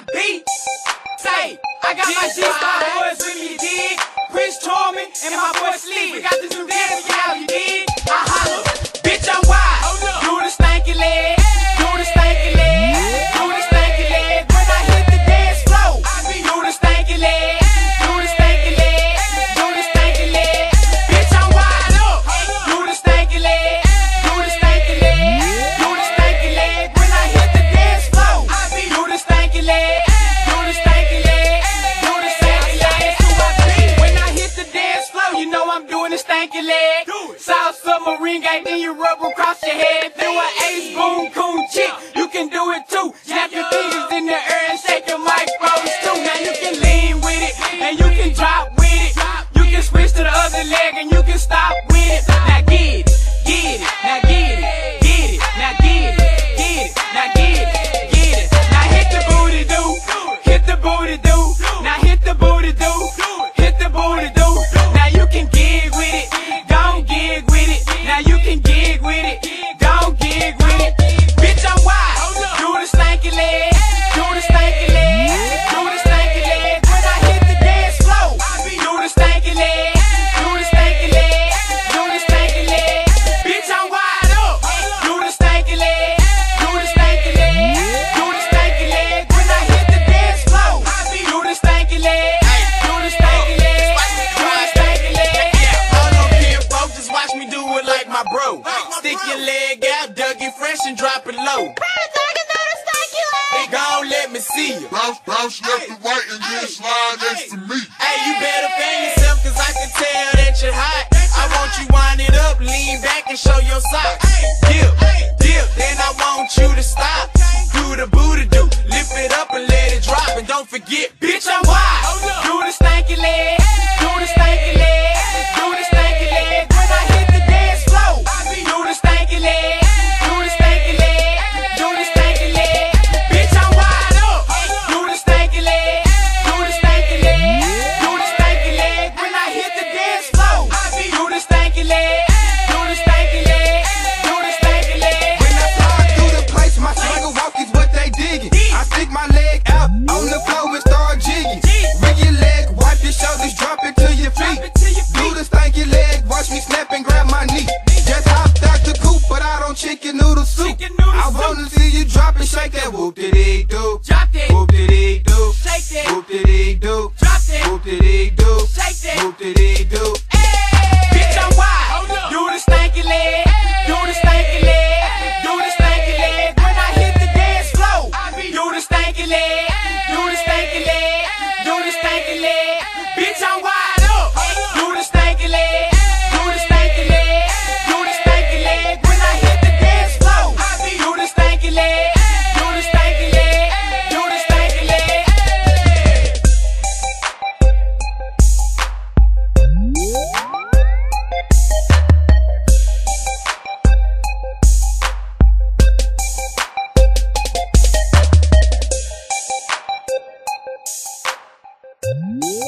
my beats. Say, I got my shit, my boys with me, dig. Prince Charming and my boy Sleep. We got this new dance for y'all, you dig? I holla, bitch, I'm wild. Do the stanky leg, do the stanky leg, do the stanky leg. When I hit the dance floor, do the stanky leg, do the stanky leg, do the stanky leg. Bitch, I'm wild up. Do the stanky leg, do the stanky leg, do the stanky leg. When I hit the dance floor, do the stanky leg. Stanky leg, do it. South submarine gang, then you rub across your head. Do an ace boom coon chick, you can do it too. Snap your fingers in the air and shake your microphones too. Now you can lean with it, and you can drop with it. You can switch to the other leg and you can stop with it. Now get it, get it, now get it, get it, now get it, get it, now get it, get it. Now hit the booty do, hit the booty do, now hit the booty do, hit the booty do. Now you can gig with it, don't gig with it. Now you can gig with it, don't gig with it. Bitch, I'm wild. Do the stanky leg, do the stanky leg, do the stanky leg. When I hit the dance floor, do the stanky leg, do the stanky leg, do the stanky leg. Bitch, I'm wild up. Do the stanky leg, do the stanky leg, do the stanky leg. When I hit the dance floor, do the stanky leg. Bro, stick your leg out, dug it fresh and drop it low. Gon' let me see you. Bounce left and right and then slide next to me. Hey, you better fan yourself, cause I can tell that you're hot. I want you wind it up, lean back and show your socks. Dip, dip, then I want you to stop. Do the booty do, lift it up and let it drop. And don't forget, bitch, I'm wild. Do the stanky leg, do the stanky leg, do the stanky leg. When I hit the dance floor, do the stanky leg, do the stanky leg, do the stanky leg. Bitch, I'm wild up. Do the stanky leg, do the stanky leg, do the stanky leg. When I hit the dance floor, do the stanky leg, do the stanky leg, do the stanky leg. When I fly through the place, my swagger walk is what they digging. I stick my leg out on the floor and start jigging. Break your leg, wipe your shoulders, drop it to your feet. Do the stanky leg, watch me snap and grab my knee. Just hopped out the coop, but I don't chicken noodle soup. I wanna see you drop and shake that whoop did he do, drop that whoop did he do, shake that whoop did he do, drop that whoop did he do, shake that whoop did he do. Bitch, I'm wild. Do the stanky leg, do the stanky leg, do the stanky leg. When I hit the dance floor, do the stanky leg, do the stanky leg, do the stanky leg. Bitch, I'm wild up. Do the stanky leg, do the stanky leg, do the stanky leg. When I hit the dance floor, do the stanky leg, do the stanky leg, do the stanky leg.